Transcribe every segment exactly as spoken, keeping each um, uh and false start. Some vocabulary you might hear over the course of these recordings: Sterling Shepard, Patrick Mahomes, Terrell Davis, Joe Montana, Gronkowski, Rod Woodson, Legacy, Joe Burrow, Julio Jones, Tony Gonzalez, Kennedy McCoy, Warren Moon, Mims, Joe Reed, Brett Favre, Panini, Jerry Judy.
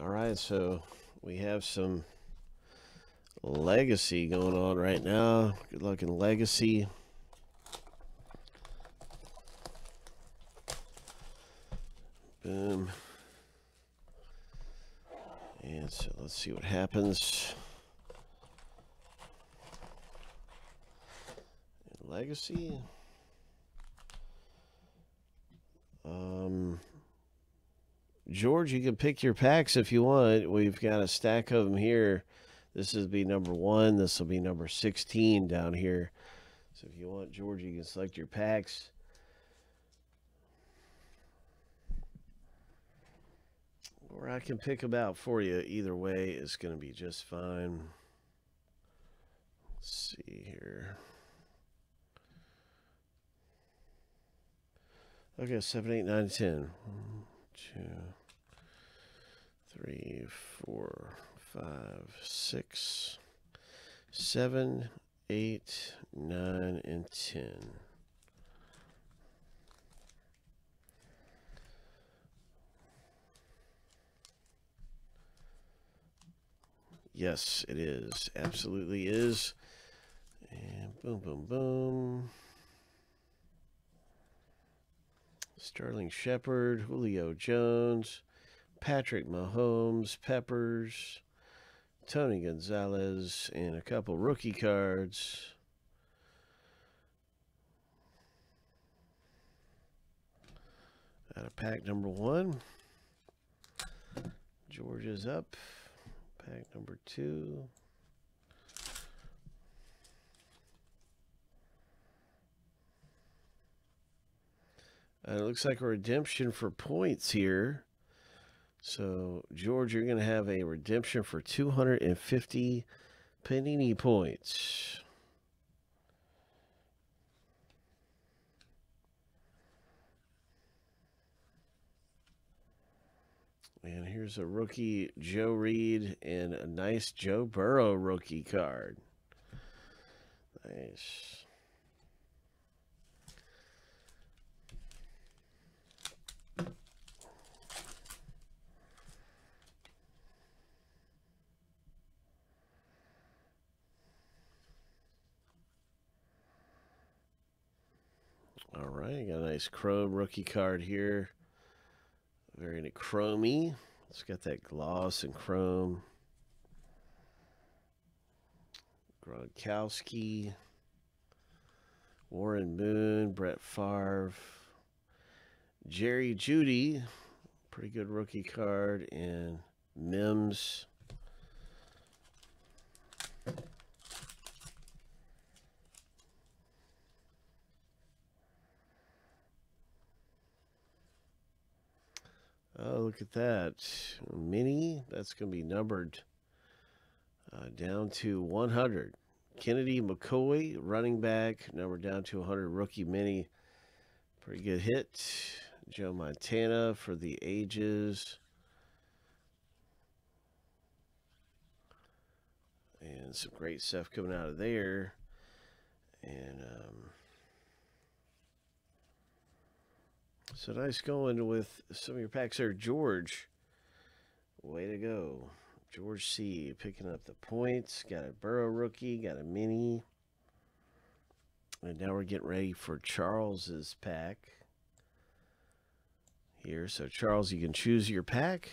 All right, so we have some Legacy going on right now. Good luck in Legacy. Boom. And so let's see what happens. In Legacy. Um... George, you can pick your packs if you want. We've got a stack of them here. This will be number one. This will be number sixteen down here. So if you want, George, you can select your packs. Or I can pick them out for you. Either way, it's going to be just fine. Let's see here. Okay, seven, eight, nine, ten. two, three, four, five, six, seven, eight, nine, and ten. Yes, it is. Absolutely is. And boom, boom, boom. Sterling Shepard, Julio Jones, Patrick Mahomes, Peppers, Tony Gonzalez, and a couple rookie cards. Out of pack number one. George is up. Pack number two. Uh, it looks like a redemption for points here. So, George, you're going to have a redemption for two hundred fifty Panini points. And here's a rookie Joe Reed and a nice Joe Burrow rookie card. Nice. All right, got a nice chrome rookie card here. Very chromey. It's got that gloss and chrome. Gronkowski, Warren Moon, Brett Favre, Jerry Judy, pretty good rookie card, and Mims. Oh, look at that. Mini, that's going to be numbered uh, down to one hundred. Kennedy McCoy, running back, numbered down to one hundred. Rookie mini, pretty good hit. Joe Montana for the ages. And some great stuff coming out of there. And, um... so nice going with some of your packs there, George. Way to go. George C. picking up the points. Got a Burrow rookie. Got a mini. And now we're getting ready for Charles's pack here. So, Charles, you can choose your pack.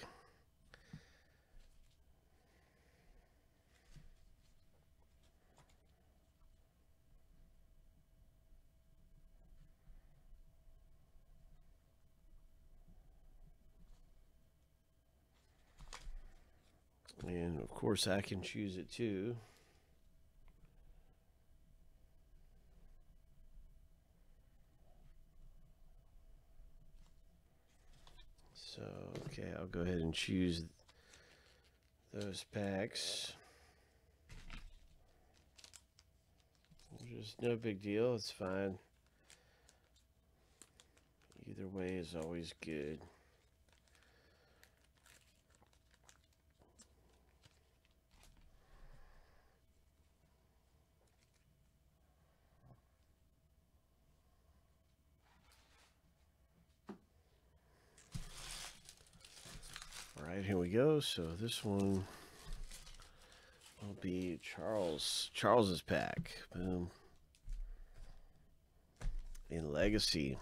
And, of course, I can choose it, too. So, okay, I'll go ahead and choose those packs. Just no big deal. It's fine. Either way is always good. here we go. So this one will be Charles Charles's pack. Boom. In Legacy.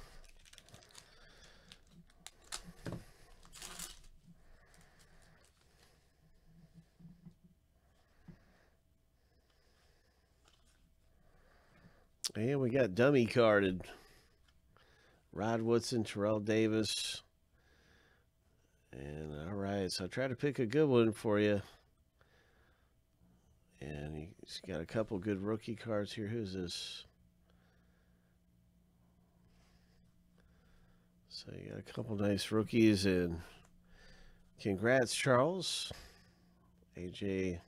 And we got dummy carded. Rod Woodson, Terrell Davis. And all right, so I try to pick a good one for you. And he's got a couple good rookie cards here. Who's this? So you got a couple nice rookies, and congrats, Charles. A J,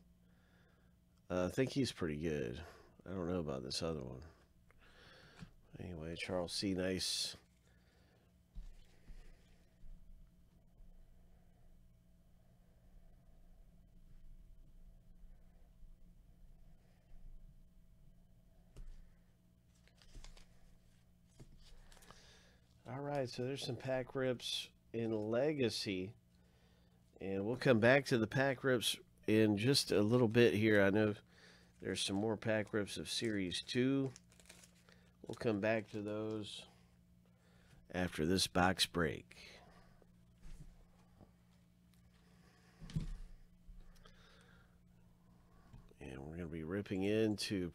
uh, I think he's pretty good. I don't know about this other one. Anyway, Charles C. Nice. All right, so there's some pack rips in Legacy. And we'll come back to the pack rips in just a little bit here. I know there's some more pack rips of Series two. We'll come back to those after this box break. And we're going to be ripping into